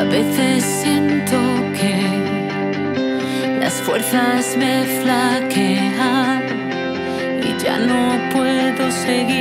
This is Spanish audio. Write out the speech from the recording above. A veces siento que las fuerzas me flaquean y ya no puedo seguir.